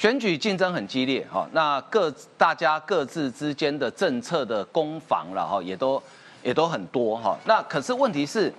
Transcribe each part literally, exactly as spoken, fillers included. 选举竞争很激烈哈，那各大家各自之间的政策的攻防了哈，也都也都很多哈。那可是问题是，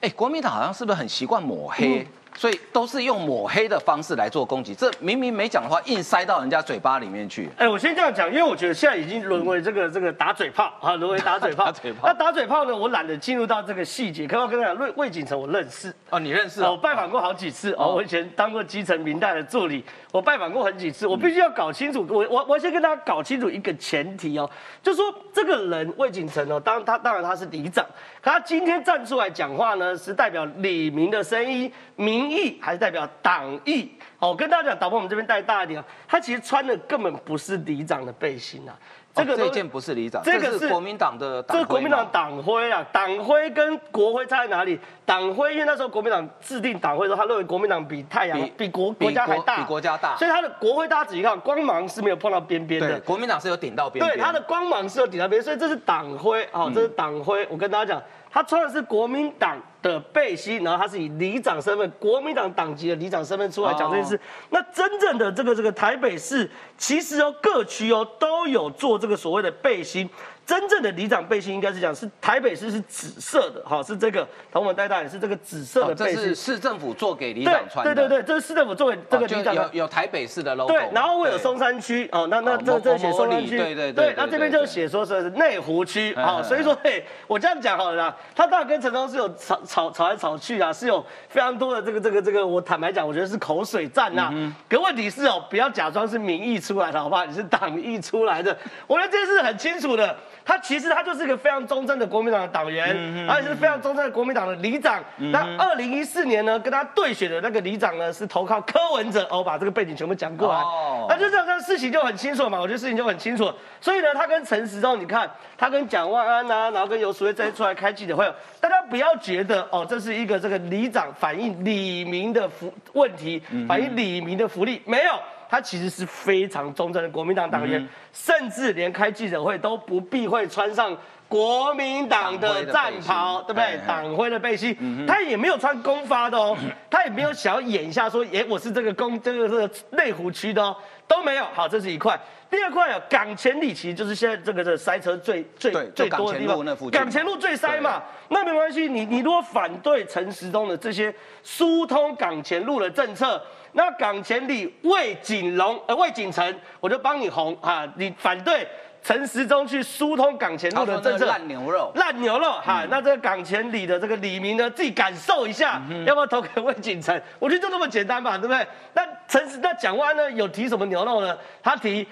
哎，国民党好像是不是很习惯抹黑？嗯、所以都是用抹黑的方式来做攻击，这明明没讲的话，硬塞到人家嘴巴里面去。哎，我先这样讲，因为我觉得现在已经沦为这个这个打嘴炮啊，沦为打嘴炮。打嘴炮。那打嘴炮呢，我懒得进入到这个细节。可我跟你讲，魏魏景成我认识哦，你认识、啊？我拜访过好几次哦，我以前当过基层民代的助理。我拜访过很几次，我必须要搞清楚，我我我先跟大家搞清楚一个前提哦，就说这个人魏景成哦，当他当然他是里长，可他今天站出来讲话呢，是代表里民的声音、民意，还是代表党意？哦，我跟大家讲，导播我们这边带大一点、哦，他其实穿的根本不是里长的背心啊。这个、哦、这件不是里长，这个 是, 这是国民党的党徽，这是国民党党徽啊，党徽跟国徽差在哪里？党徽因为那时候国民党制定党徽的时候，他认为国民党比太阳、比, 比国比国家还大，比国家大，所以他的国徽大家仔细看，光芒是没有碰到边边的，国民党是有顶到边边，对，他的光芒是有顶到边，所以这是党徽，好、哦，这是党徽。嗯、我跟大家讲，他穿的是国民党的背心，然后他是以里长身份，国民党党籍的里长身份出来讲这件事。哦、那真正的这个这个台北市，其实哦各区哦都有做这个。这个所谓的背心，真正的里长背心应该是讲是台北市是紫色的，哈，是这个，同我们带大也是这个紫色的背心，哦、这是市政府做给里长穿的，对对对，这是市政府做给这个里长、哦、有, 有台北市的 logo， 对，然后我有松山区，哦，那那这这写松山区，对对对，那这边就写说是内湖区，好、哦，所以说，嘿，我这样讲好了啦，他当然跟陈忠是有吵吵吵来吵去啊，是有非常多的这个这个这个，我坦白讲，我觉得是口水战呐、啊，嗯、可问题是哦，不要假装是民意出来的，好不好？你是党意出来的。我觉得这是很清楚的，他其实他就是一个非常忠贞的国民党的党员，嗯、而且是非常忠贞的国民党的里长。嗯、那二零一四年呢，跟他对选的那个里长呢，是投靠柯文哲。哦，把这个背景全部讲过来，哦、那就这样，事情就很清楚嘛。我觉得事情就很清楚，所以呢，他跟陈时中，你看他跟蒋万安啊，然后跟游淑慧再出来开记者会，大家不要觉得哦，这是一个这个里长反映里民的福问题，反映里民的福利，没有。他其实是非常忠贞的国民党党员，嗯、甚至连开记者会都不避讳穿上国民党的战袍，对不对？党徽的背心，嗯、他也没有穿公发的哦，嗯、他也没有想要演一下说，哎，我是这个公这个这个内湖区的哦，都没有。好，这是一块。第二块啊，港前里其实就是现在这个这塞车最最最多的地方，港前, 港前路最塞嘛。那没关系，你你如果反对陈时中的这些疏通港前路的政策。那港前里魏景龙呃魏景成，我就帮你红啊！你反对陈时中去疏通港前路的政策，烂牛肉，烂牛肉哈！嗯、那这个港前里的这个里民呢，自己感受一下，嗯、要不要投给魏景成？我觉得就那么简单吧，对不对？那陈时那蒋万安呢，有提什么牛肉呢？他提。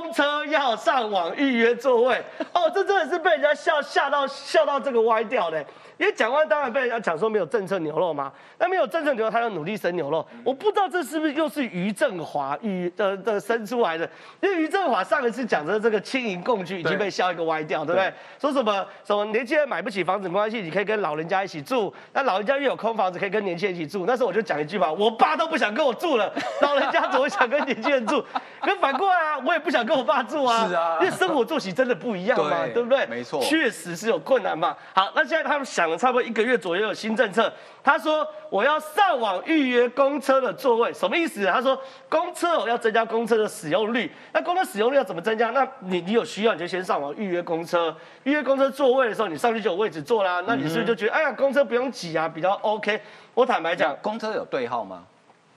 公车要上网预约座位哦，这真的是被人家笑吓到笑到这个歪掉的。因为蒋万安当然被人家讲说没有政策牛肉嘛，那没有政策牛肉，他要努力生牛肉。我不知道这是不是又是于振华于呃的生出来的，因为于振华上一次讲的这个轻盈共居已经被笑一个歪掉， 对, 对不对？说什么什么年轻人买不起房子没关系，你可以跟老人家一起住，那老人家越有空房子可以跟年轻人一起住。那时候我就讲一句嘛，我爸都不想跟我住了，老人家怎么想跟年轻人住？可反过来啊，我也不。不想跟我爸住啊，是啊，因为生活作息真的不一样嘛，对, 对不对？没错，确实是有困难嘛。好，那现在他们想了差不多一个月左右有新政策，他说我要上网预约公车的座位，什么意思？他说公车要增加公车的使用率，那公车使用率要怎么增加？那你你有需要你就先上网预约公车，预约公车座位的时候你上去就有位置坐啦，那你是不是就觉得、嗯、哎呀公车不用挤啊，比较 OK？ 我坦白讲，公车有对号吗？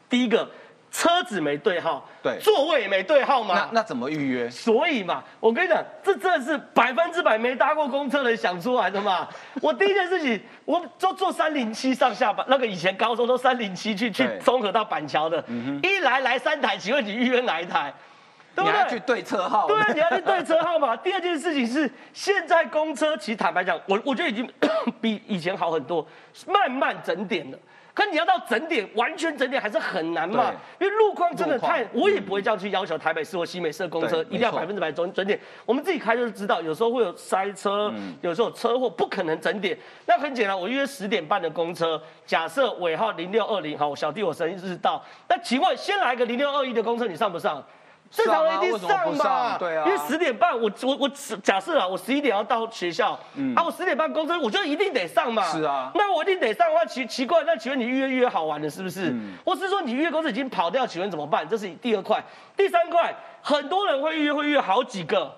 第一个。车子没对号，对，座位也没对号嘛，那那怎么预约？所以嘛，我跟你讲，这真的是百分之百没搭过公车的人想出来的嘛。我第一件事情，我都坐三零七上下班，那个以前高中都三零七去去综合到板桥的，嗯、一来来三台，请问你预约哪一台？对不对？你要去对车号，对，你要去对车号嘛。第二件事情是，现在公车其实坦白讲，我我觉得已经比以前好很多，慢慢整点了。可你要到整点，完全整点还是很难嘛，因为路况真的太，我也不会这样去要求台北市或西美市的公车一定要百分之百准准点。我们自己开就是知道，有时候会有塞车，嗯、有时候有车祸，不可能整点。那很简单，我约十点半的公车，假设尾号零六二零，好，我小弟我生日到，那请问先来个零六二一的公车，你上不上？正常人一定上吧？对啊，因为十点半我我我假设啊，我十一点要到学校，嗯，啊，我十点半公车，我就一定得上嘛。是啊，那我一定得上的话，奇奇怪，那请问你预约约好玩的是不是？嗯，或是说你预约公车已经跑掉，请问怎么办？这是第二块，第三块，很多人会预约会预约好几个，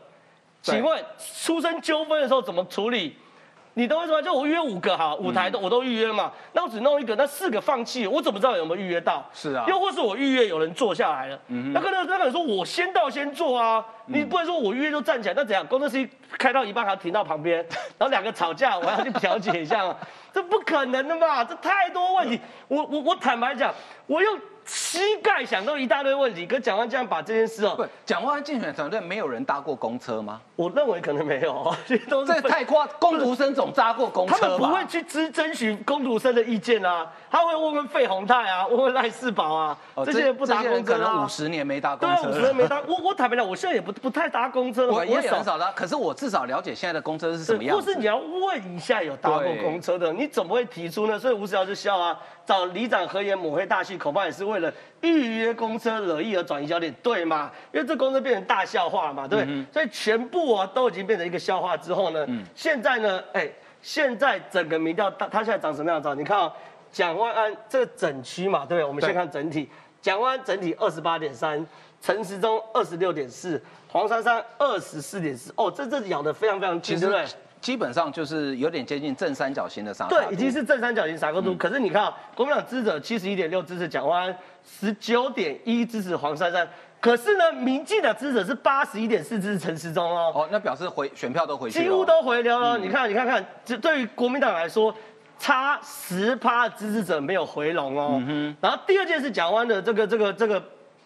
请问出生纠纷的时候怎么处理？ 你懂我意思吗？就我预约五个哈，五台都我都预约嘛，嗯、那我只弄一个，那四个放弃，我怎么知道有没有预约到？是啊，又或是我预约有人坐下来了，嗯、那可能那可能说我先到先坐啊，嗯、你不能说我预约就站起来，那怎样？公车司机开到一半还要停到旁边，然后两个吵架，我还要去调解一下，这不可能的嘛，这太多问题。我我我坦白讲，我又。 膝盖想到一大堆问题，跟蒋万安这样把这件事哦、喔，不，蒋万安竞选团队没有人搭过公车吗？我认为可能没有，都是这太夸张。工读生总搭过公车吧？他们不会去争争取工读生的意见啊，他会问问费鸿泰啊，问问赖世宝啊，哦、这些人不搭公车、啊、可能五十年没搭公车，对，五十年没搭。我我坦白讲，我现在也不不太搭公车了，我也很少搭。可是我至少了解现在的公车是什么样子。或是你要问一下有搭过公车的，你怎么会提出呢？所以吴思瑶就笑啊，找里长合言抹黑大戏，恐怕也是为。 为了预约公车惹意而转移焦点，对吗？因为这公车变成大笑话嘛，对不对？嗯、所以全部啊都已经变成一个笑话之后呢，嗯、现在呢，哎，现在整个民调，它它现在长什么样子？你看啊、哦，蒋万安这整区嘛，对不对？我们先看整体，蒋万安整体二十八点三，陈时中二十六点四，黄珊珊二十四点四，哦，这这咬得非常非常近，对不对？ 基本上就是有点接近正三角形的沙。对，已经是正三角形沙锅都。嗯、可是你看啊，国民党支持者七十一点六支持蒋万安，十九点一支持黄珊珊。可是呢，民进党支持者是八十一点四支持陈时中哦。哦，那表示回选票都回去了、哦，几乎都回流了。嗯、你看，你看看，这对于国民党来说，差十趴支持者没有回笼哦。嗯、然后第二件事，蒋万安的这个这个这个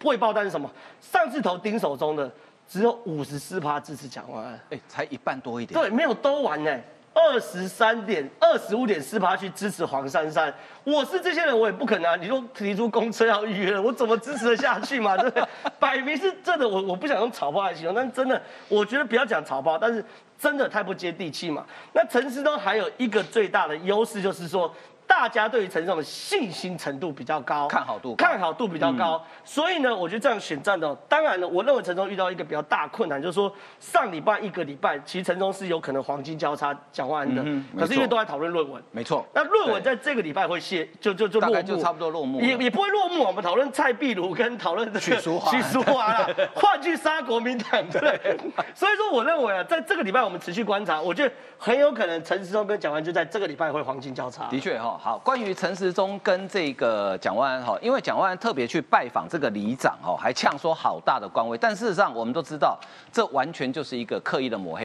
未爆弹是什么？上次投丁守中的。 只有五十四趴支持蒋万安，哎、欸，才一半多一点。对，没有都完呢、欸，二十三点、二十五点四趴去支持黄珊珊。我是这些人，我也不可能啊！你都提出公车要预约了，我怎么支持得下去嘛？对不对？摆明是真的，我我不想用草包来形容，但真的，我觉得不要讲草包，但是真的太不接地气嘛。那陈时中还有一个最大的优势就是说。 大家对于陈时中的信心程度比较高，看好度看好度比较高，嗯、所以呢，我觉得这样选战的，当然呢，我认为陈时中遇到一个比较大困难，就是说上礼拜一个礼拜，其实陈时中是有可能黄金交叉蒋万安的，嗯、可是因为都在讨论论文，没错，那论文在这个礼拜会卸，就就就落幕，大概就差不多落幕，也也不会落幕，我们讨论蔡壁如跟讨论许淑华，许淑华啦，换去杀国民党，对，所以说我认为啊，在这个礼拜我们持续观察，我觉得很有可能陈时中跟蒋万安就在这个礼拜会黄金交叉，的确哈、哦。 好，关于陈时中跟这个蒋万安哈，因为蒋万安特别去拜访这个里长哈，还呛说好大的官威，但事实上我们都知道，这完全就是一个刻意的抹黑。